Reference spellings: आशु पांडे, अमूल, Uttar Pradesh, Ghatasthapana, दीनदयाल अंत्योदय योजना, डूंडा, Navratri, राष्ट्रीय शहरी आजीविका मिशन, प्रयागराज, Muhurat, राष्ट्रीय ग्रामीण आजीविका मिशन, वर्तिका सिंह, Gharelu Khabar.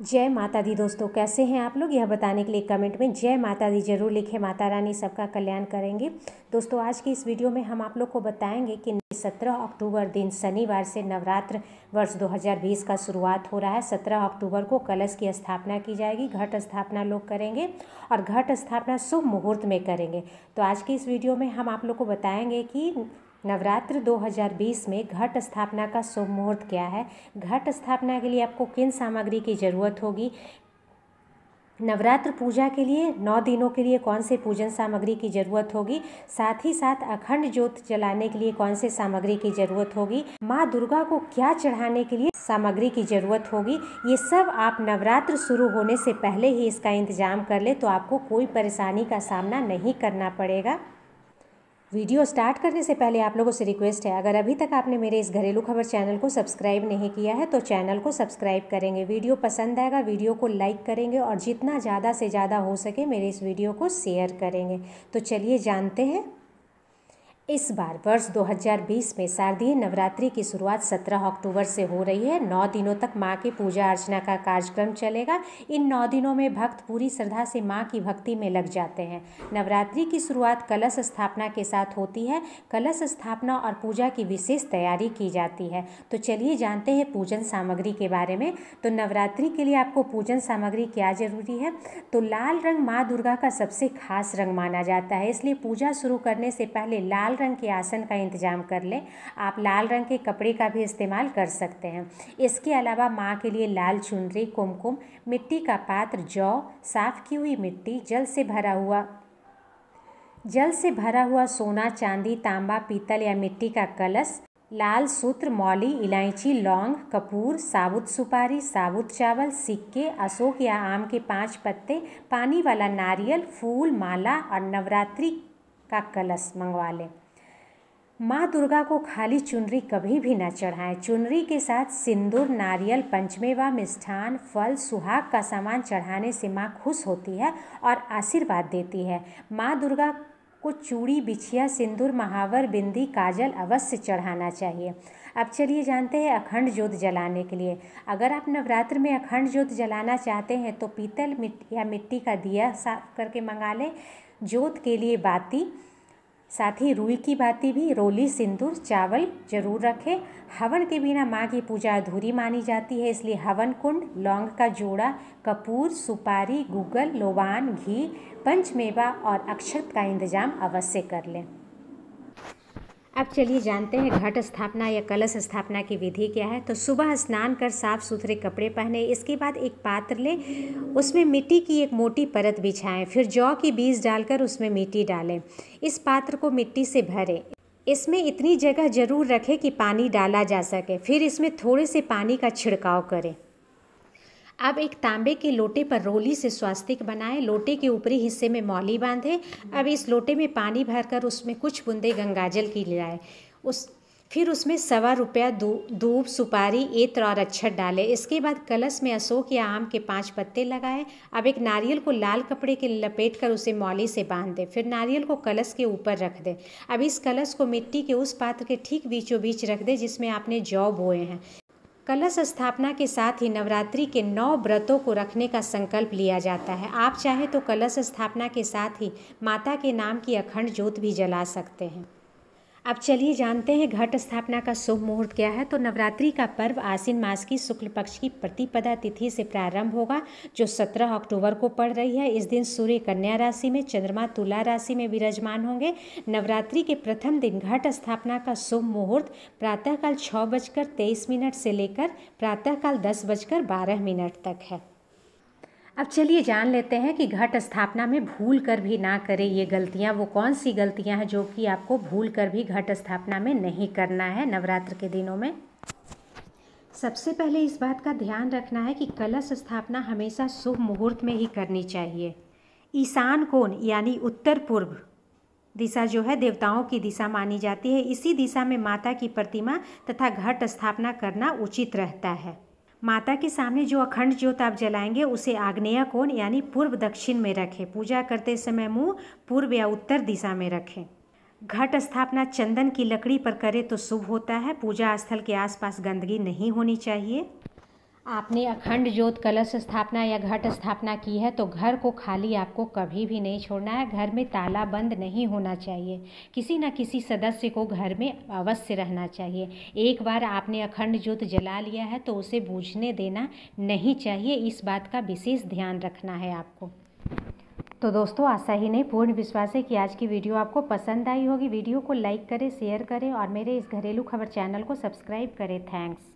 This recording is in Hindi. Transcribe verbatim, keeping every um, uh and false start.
जय माता दी दोस्तों, कैसे हैं आप लोग। यह बताने के लिए कमेंट में जय माता दी जरूर लिखें। माता रानी सबका कल्याण करेंगे। दोस्तों, आज की इस वीडियो में हम आप लोग को बताएंगे कि सत्रह अक्टूबर दिन शनिवार से नवरात्र वर्ष दो हज़ार बीस का शुरुआत हो रहा है। सत्रह अक्टूबर को कलश की स्थापना की जाएगी। घट स्थापना लोग करेंगे और घट स्थापना शुभ मुहूर्त में करेंगे। तो आज की इस वीडियो में हम आप लोग को बताएंगे कि नवरात्र दो हज़ार बीस में घट स्थापना का शुभ मुहूर्त क्या है, घट स्थापना के लिए आपको किन सामग्री की ज़रूरत होगी, नवरात्र पूजा के लिए नौ दिनों के लिए कौन से पूजन सामग्री की ज़रूरत होगी, साथ ही साथ अखंड ज्योत जलाने के लिए कौन से सामग्री की ज़रूरत होगी, माँ दुर्गा को क्या चढ़ाने के लिए सामग्री की ज़रूरत होगी, ये सब आप नवरात्र शुरू होने से पहले ही इसका इंतजाम कर ले तो आपको कोई परेशानी का सामना नहीं करना पड़ेगा। वीडियो स्टार्ट करने से पहले आप लोगों से रिक्वेस्ट है, अगर अभी तक आपने मेरे इस घरेलू खबर चैनल को सब्सक्राइब नहीं किया है तो चैनल को सब्सक्राइब करेंगे। वीडियो पसंद आएगा, वीडियो को लाइक करेंगे और जितना ज़्यादा से ज़्यादा हो सके मेरे इस वीडियो को शेयर करेंगे। तो चलिए जानते हैं। इस बार वर्ष दो हज़ार बीस में शारदीय नवरात्रि की शुरुआत सत्रह अक्टूबर से हो रही है। नौ दिनों तक माँ की पूजा अर्चना का कार्यक्रम चलेगा। इन नौ दिनों में भक्त पूरी श्रद्धा से माँ की भक्ति में लग जाते हैं। नवरात्रि की शुरुआत कलश स्थापना के साथ होती है। कलश स्थापना और पूजा की विशेष तैयारी की जाती है। तो चलिए जानते हैं पूजन सामग्री के बारे में। तो नवरात्रि के लिए आपको पूजन सामग्री क्या ज़रूरी है। तो लाल रंग माँ दुर्गा का सबसे खास रंग माना जाता है, इसलिए पूजा शुरू करने से पहले लाल रंग के आसन का इंतजाम कर लें। आप लाल रंग के कपड़े का भी इस्तेमाल कर सकते हैं। इसके अलावा माँ के लिए लाल चुनरी, कुमकुम, मिट्टी का पात्र, जौ, साफ की हुई मिट्टी, जल से भरा हुआ जल से भरा हुआ सोना, चांदी, तांबा, पीतल या मिट्टी का कलश, लाल सूत्र, मौली, इलायची, लौंग, कपूर, साबुत सुपारी, साबुत चावल, सिक्के, अशोक या आम के पाँच पत्ते, पानी वाला नारियल, फूल, माला और नवरात्रि का कलश मंगवा लें। माँ दुर्गा को खाली चुनरी कभी भी ना चढ़ाएं। चुनरी के साथ सिंदूर, नारियल, पंचमेवा, मिष्ठान, फल, सुहाग का सामान चढ़ाने से माँ खुश होती है और आशीर्वाद देती है। माँ दुर्गा को चूड़ी, बिछिया, सिंदूर, महावर, बिंदी, काजल अवश्य चढ़ाना चाहिए। अब चलिए जानते हैं अखंड ज्योत जलाने के लिए। अगर आप नवरात्र में अखंड ज्योत जलाना चाहते हैं तो पीतल मिट्टी या मिट्टी का दिया साफ करके मंगा लें। ज्योत के लिए बाती, साथ ही रुई की बाती भी, रोली, सिंदूर, चावल जरूर रखें। हवन के बिना माँ की पूजा अधूरी मानी जाती है, इसलिए हवन कुंड, लौंग का जोड़ा, कपूर, सुपारी, गूगल, लोबान, घी, पंचमेवा और अक्षत का इंतजाम अवश्य कर लें। अब चलिए जानते हैं घट स्थापना या कलश स्थापना की विधि क्या है। तो सुबह स्नान कर साफ सुथरे कपड़े पहने। इसके बाद एक पात्र लें, उसमें मिट्टी की एक मोटी परत बिछाएं, फिर जौ की बीज डालकर उसमें मिट्टी डालें। इस पात्र को मिट्टी से भरें। इसमें इतनी जगह जरूर रखें कि पानी डाला जा सके। फिर इसमें थोड़े से पानी का छिड़काव करें। अब एक तांबे के लोटे पर रोली से स्वास्तिक बनाएं। लोटे के ऊपरी हिस्से में मौली बांधें। अब इस लोटे में पानी भरकर उसमें कुछ बूंदे गंगाजल की लाएं। उस फिर उसमें सवा रुपया दूब, सुपारी, इत्र और अक्षत डालें। इसके बाद कलश में अशोक या आम के पांच पत्ते लगाएं। अब एक नारियल को लाल कपड़े के लपेट कर उसे मौली से बांध दें। फिर नारियल को कलश के ऊपर रख दें। अब इस कलश को मिट्टी के उस पात्र के ठीक बीचों बीच रख दें जिसमें आपने जौ बोए हैं। कलश स्थापना के साथ ही नवरात्रि के नौ व्रतों को रखने का संकल्प लिया जाता है। आप चाहे तो कलश स्थापना के साथ ही माता के नाम की अखंड ज्योत भी जला सकते हैं। अब चलिए जानते हैं घट स्थापना का शुभ मुहूर्त क्या है। तो नवरात्रि का पर्व आश्विन मास की शुक्ल पक्ष की प्रतिपदा तिथि से प्रारंभ होगा जो सत्रह अक्टूबर को पड़ रही है। इस दिन सूर्य कन्या राशि में, चंद्रमा तुला राशि में विराजमान होंगे। नवरात्रि के प्रथम दिन घट स्थापना का शुभ मुहूर्त प्रातःकाल छः बजकर तेईस मिनट से लेकर प्रातःकाल दस बजकर बारह मिनट तक है। अब चलिए जान लेते हैं कि घट स्थापना में भूल कर भी ना करें ये गलतियां। वो कौन सी गलतियां हैं जो कि आपको भूल कर भी घट स्थापना में नहीं करना है नवरात्र के दिनों में। सबसे पहले इस बात का ध्यान रखना है कि कलश स्थापना हमेशा शुभ मुहूर्त में ही करनी चाहिए। ईशान कोण यानी उत्तर पूर्व दिशा जो है देवताओं की दिशा मानी जाती है। इसी दिशा में माता की प्रतिमा तथा घट स्थापना करना उचित रहता है। माता के सामने जो अखंड ज्योत आप जलाएंगे उसे आग्नेय कोण यानी पूर्व दक्षिण में रखें। पूजा करते समय मुंह पूर्व या उत्तर दिशा में रखें। घट स्थापना चंदन की लकड़ी पर करें तो शुभ होता है। पूजा स्थल के आसपास गंदगी नहीं होनी चाहिए। आपने अखंड ज्योत कलश स्थापना या घट स्थापना की है तो घर को खाली आपको कभी भी नहीं छोड़ना है। घर में ताला बंद नहीं होना चाहिए, किसी न किसी सदस्य को घर में अवश्य रहना चाहिए। एक बार आपने अखंड ज्योत जला लिया है तो उसे बुझने देना नहीं चाहिए, इस बात का विशेष ध्यान रखना है आपको। तो दोस्तों आशा ही नहीं, पूर्ण विश्वास है कि आज की वीडियो आपको पसंद आई होगी। वीडियो को लाइक करें, शेयर करें और मेरे इस घरेलू खबर चैनल को सब्सक्राइब करें। थैंक्स।